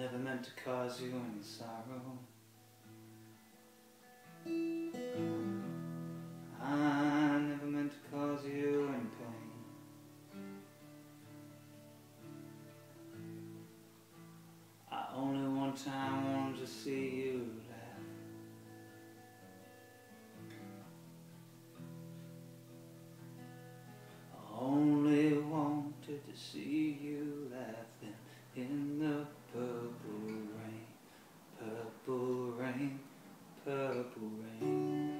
never meant to cause you any sorrow. I never meant to cause you any pain. I only one time wanted to see you laugh. I only wanted to see you laughing in the purple rain, purple rain, purple rain.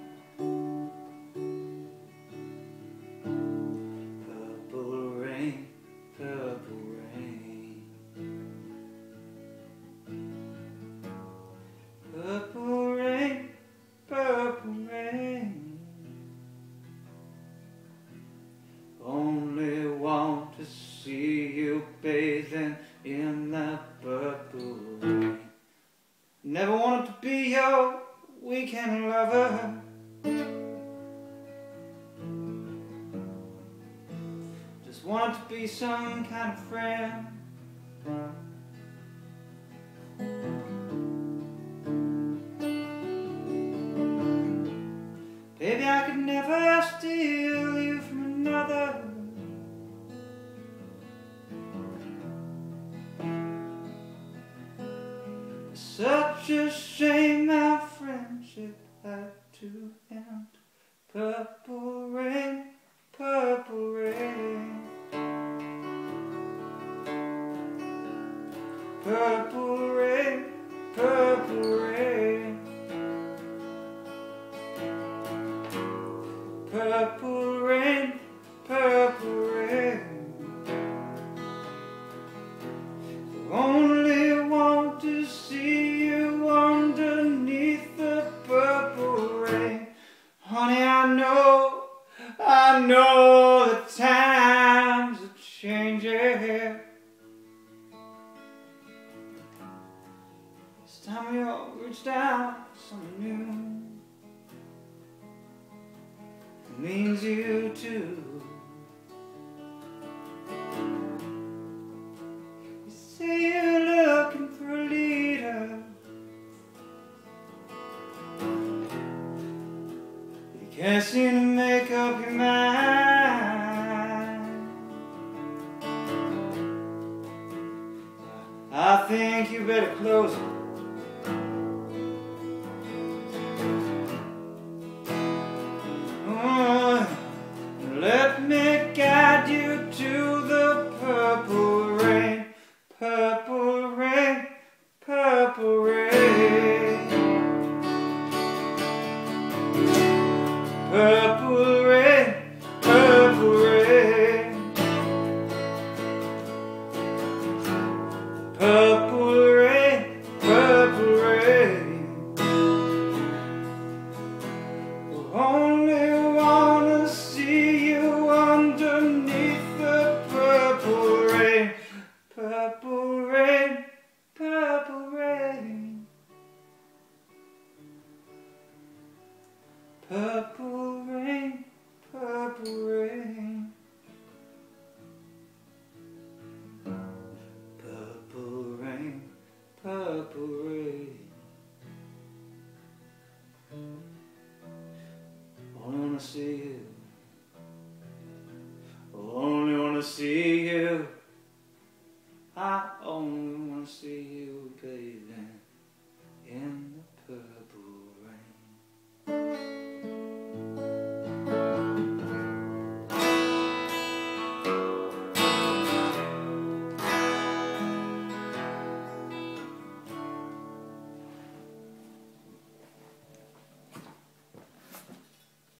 Purple rain, purple rain. Purple rain, purple rain. Only want to see you bathing in the purple rain. Never wanted to be your weekend lover, just wanted to be some kind of friend. Baby, I could never steal you from another. Such a shame our friendship had to end. Purple rain, purple rain. Purple rain, purple rain. Purple rain, purple rain. I only want to see I know the times are changing. This time we all reached out to something new. It means you too. You say you're looking for a leader. You can't seem to make up your mind. I think you better close it. Oh, let me guide you to the purple rain, purple rain, purple rain. Purple rain, purple rain. Purple rain, purple rain. I only wanna see you underneath the purple rain, purple rain, purple rain. Purple rain, purple rain. Purple rain, purple rain. Only wanna see you. Only wanna see you.